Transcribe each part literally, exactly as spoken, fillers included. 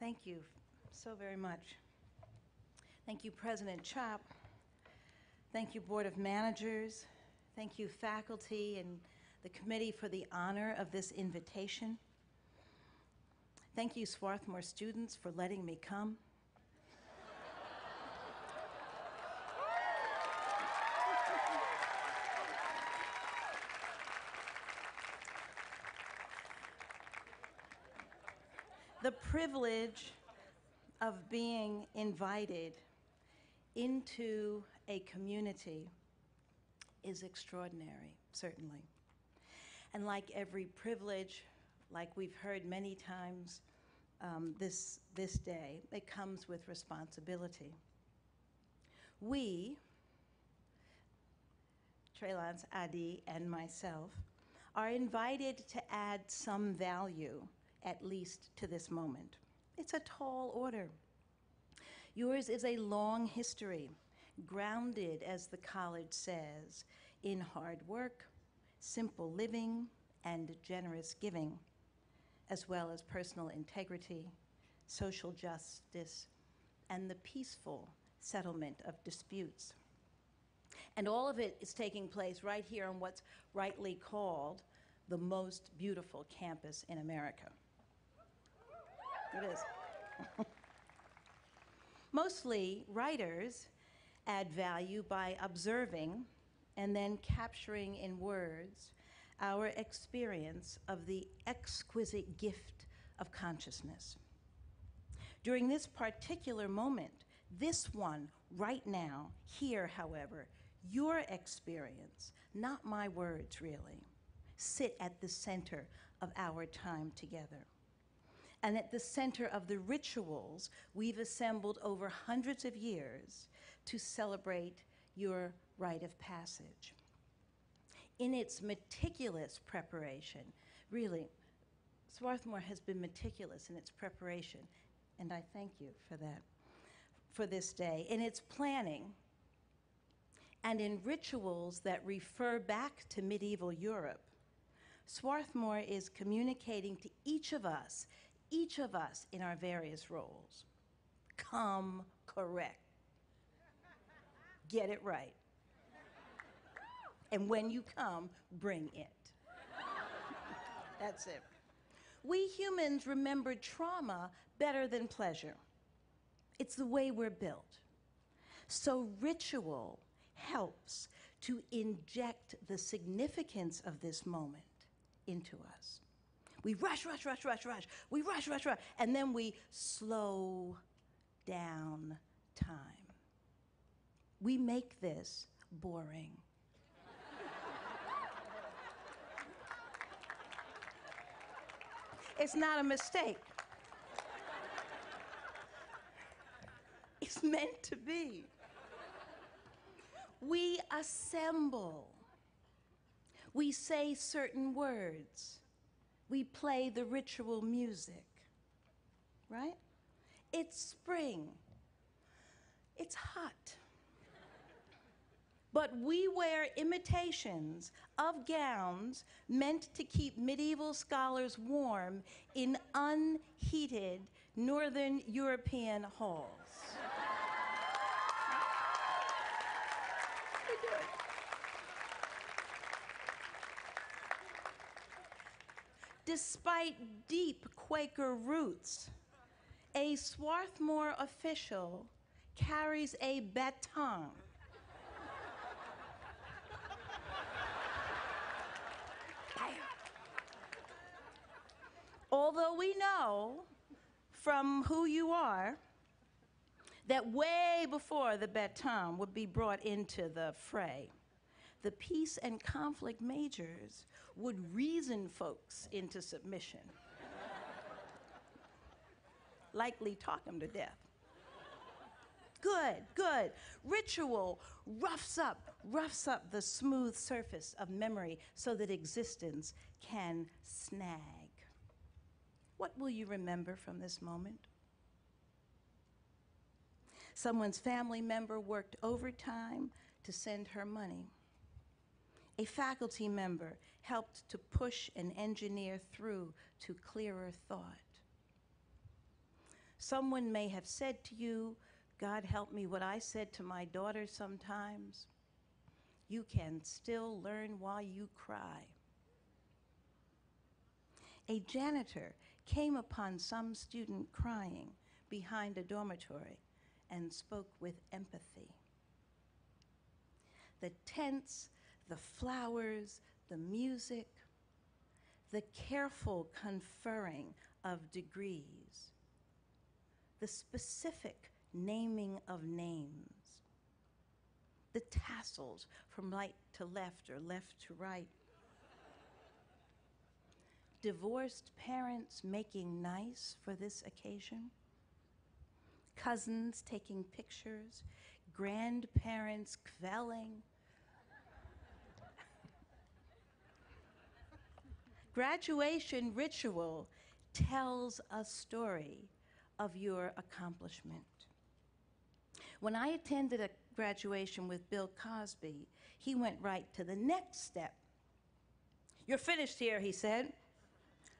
Thank you so very much. Thank you, President Chopp. Thank you, Board of Managers. Thank you, faculty and the committee, for the honor of this invitation. Thank you, Swarthmore students, for letting me come. The privilege of being invited into a community is extraordinary, certainly. And like every privilege, like we've heard many times um, this, this day, it comes with responsibility. We, Tralance Addy and myself, are invited to add some value, at least to this moment. It's a tall order. Yours is a long history, grounded, as the college says, in hard work, simple living, and generous giving, as well as personal integrity, social justice, and the peaceful settlement of disputes. And all of it is taking place right here on what's rightly called the most beautiful campus in America. It is. Mostly, writers add value by observing and then capturing in words our experience of the exquisite gift of consciousness. During this particular moment, this one right now, here, however, your experience, not my words really, sit at the center of our time together, and at the center of the rituals we've assembled over hundreds of years to celebrate your rite of passage. In its meticulous preparation, really, Swarthmore has been meticulous in its preparation, and I thank you for that, for this day, in its planning, and in rituals that refer back to medieval Europe. Swarthmore is communicating to each of us each of us in our various roles. Come correct. Get it right. And when you come, bring it. That's it. We humans remember trauma better than pleasure. It's the way we're built. So ritual helps to inject the significance of this moment into us. We rush, rush, rush, rush, rush. We rush, rush, rush. And then we slow down time. We make this boring. It's not a mistake. It's meant to be. We assemble. We say certain words. We play the ritual music, right? It's spring. It's hot. But we wear imitations of gowns meant to keep medieval scholars warm in unheated northern European halls. Despite deep Quaker roots, a Swarthmore official carries a baton. Although we know from who you are that way before the baton would be brought into the fray, the peace and conflict majors would reason folks into submission. Likely talk them to death. Good, good. Ritual roughs up, roughs up the smooth surface of memory so that existence can snag. What will you remember from this moment? Someone's family member worked overtime to send her money. A faculty member helped to push an engineer through to clearer thought. someone may have said to you, God help me, what I said to my daughter sometimes, you can still learn while you cry. A janitor came upon some student crying behind a dormitory and spoke with empathy. The tents, the flowers, the music, the careful conferring of degrees, the specific naming of names, the tassels from right to left or left to right, divorced parents making nice for this occasion, cousins taking pictures, grandparents quelling, graduation ritual tells a story of your accomplishment. When I attended a graduation with Bill Cosby, he went right to the next step. You're finished here, he said.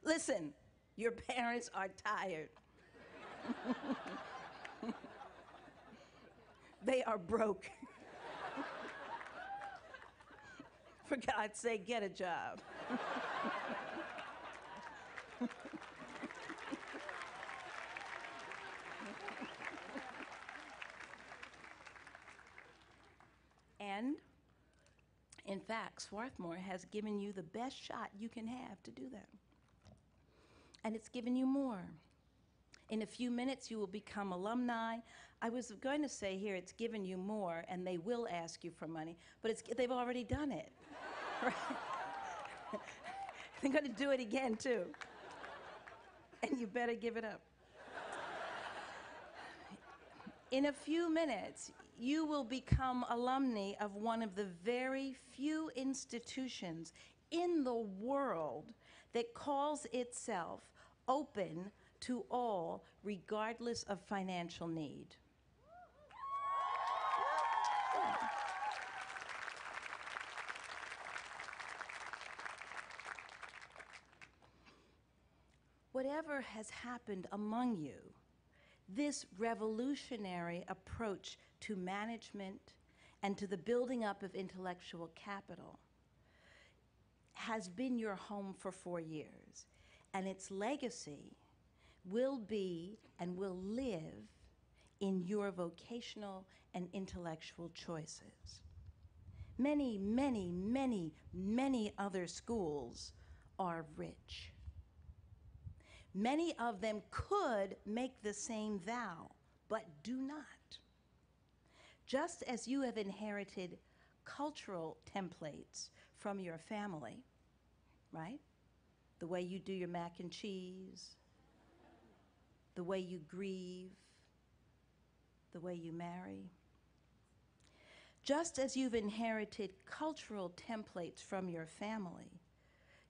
Listen, your parents are tired. They are broke. For God's sake, get a job. And, in fact, Swarthmore has given you the best shot you can have to do that. And it's given you more. In a few minutes, you will become alumni. I was going to say here, it's given you more, and they will ask you for money, but it's, they've already done it. Right? They're going to do it again, too. And you better give it up. In a few minutes, you will become alumni of one of the very few institutions in the world that calls itself open to all, regardless of financial need. Whatever has happened among you, this revolutionary approach to management and to the building up of intellectual capital has been your home for four years, and its legacy will be and will live in your vocational and intellectual choices. Many, many, many, many other schools are rich. Many of them could make the same vow, but do not. Just as you have inherited cultural templates from your family, right? The way you do your mac and cheese, the way you grieve, the way you marry. Just as you've inherited cultural templates from your family,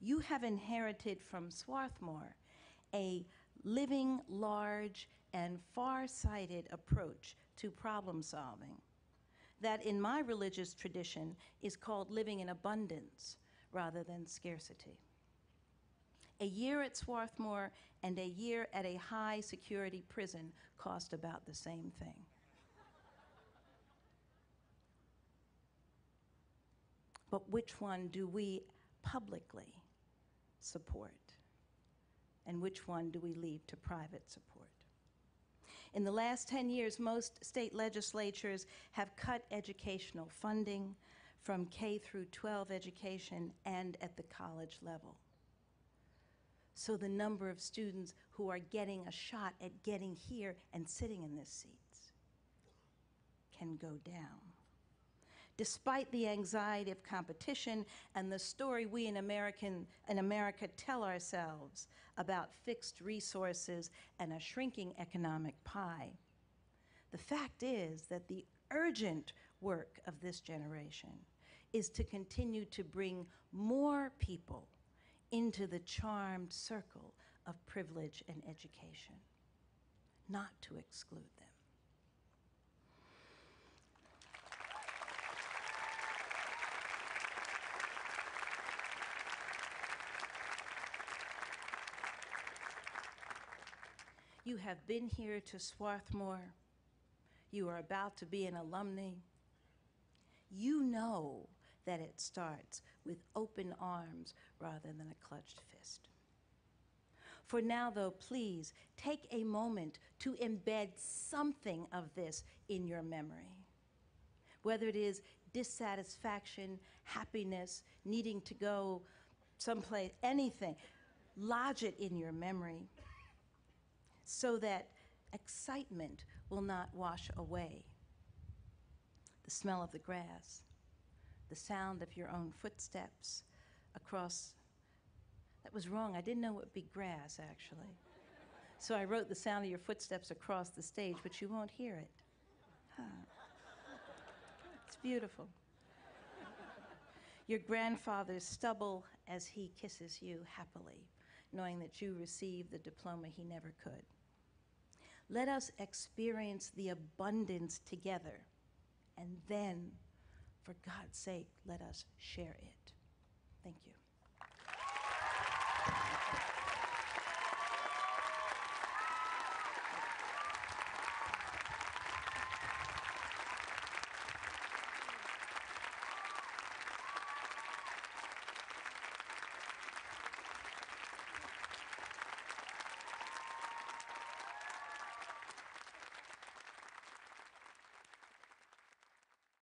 you have inherited from Swarthmore a living, large, and far-sighted approach to problem solving that in my religious tradition is called living in abundance rather than scarcity. A year at Swarthmore and a year at a high security prison cost about the same thing. But which one do we publicly support? And which one do we leave to private support? In the last ten years, most state legislatures have cut educational funding from K through twelve education and at the college level. So the number of students who are getting a shot at getting here and sitting in these seats can go down. Despite the anxiety of competition and the story we in, American, in America tell ourselves about fixed resources and a shrinking economic pie, the fact is that the urgent work of this generation is to continue to bring more people into the charmed circle of privilege and education, not to exclude them. You have been here to Swarthmore. You are about to be an alumni. You know that it starts with open arms rather than a clutched fist. For now, though, please take a moment to embed something of this in your memory, whether it is dissatisfaction, happiness, needing to go someplace, anything. Lodge it in your memory so that excitement will not wash away the smell of the grass, the sound of your own footsteps across. That was wrong. I didn't know it would be grass, actually. So I wrote the sound of your footsteps across the stage, but you won't hear it. Huh. It's beautiful. Your grandfather's stubble as he kisses you happily, knowing that you received the diploma he never could. Let us experience the abundance together, and then, for God's sake, let us share it. Thank you.